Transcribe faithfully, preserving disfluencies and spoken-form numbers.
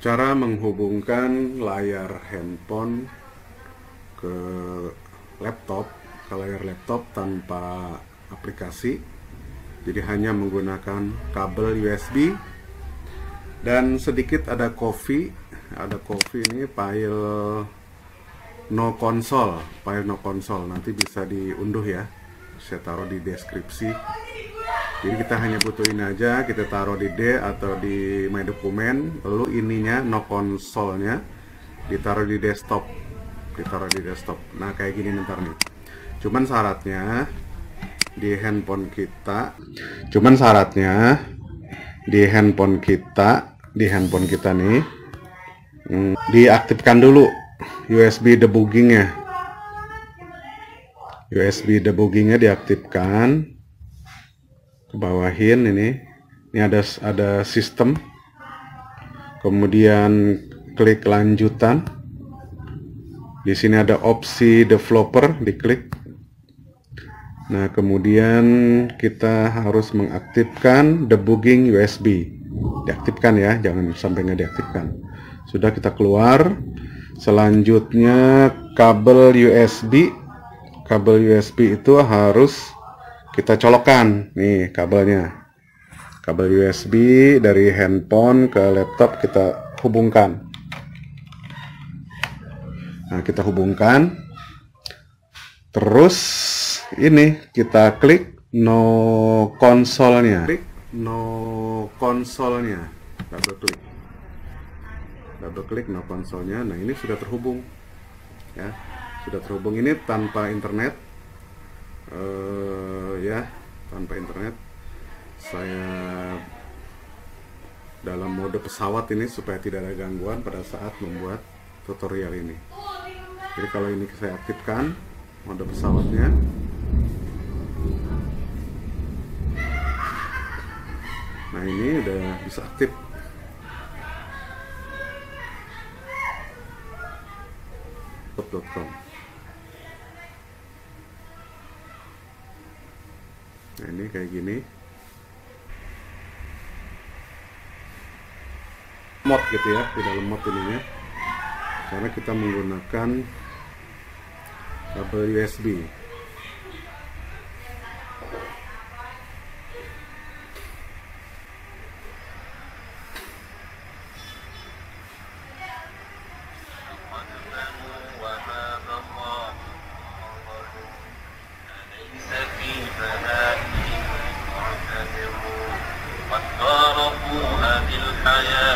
Cara menghubungkan layar handphone ke laptop, ke layar laptop tanpa aplikasi, jadi hanya menggunakan kabel U S B dan sedikit ada coffee, ada coffee ini file Noconsole, file Noconsole nanti bisa diunduh ya, saya taruh di deskripsi. Jadi kita hanya butuh ini aja, kita taruh di D atau di My Dokumen, lalu ininya Noconsole-nya ditaruh di desktop, ditaruh di desktop. Nah kayak gini ntar nih. Cuman syaratnya di handphone kita, cuman syaratnya di handphone kita, di handphone kita nih, hmm, diaktifkan dulu U S B debugging-nya, U S B debugging-nya diaktifkan. Kebawahin ini, ini ada ada sistem, kemudian klik lanjutan. Di sini ada opsi developer, diklik. Nah kemudian kita harus mengaktifkan debugging U S B, diaktifkan ya, jangan sampai nggak diaktifkan. Sudah kita keluar. Selanjutnya kabel U S B, kabel U S B itu harus kita colokkan nih kabelnya, kabel U S B dari handphone ke laptop kita hubungkan. Nah kita hubungkan, terus ini kita klik Noconsole-nya, klik Noconsole-nya, double klik, double klik Noconsole-nya. Nah ini sudah terhubung ya, sudah terhubung ini tanpa internet. Uh, ya tanpa internet, saya dalam mode pesawat ini supaya tidak ada gangguan pada saat membuat tutorial ini. Jadi kalau ini saya aktifkan mode pesawatnya, nah ini udah bisa aktif. dot com Nah, ini kayak gini mod gitu ya, di dalam mod ininya karena kita menggunakan kabel U S B. Yeah.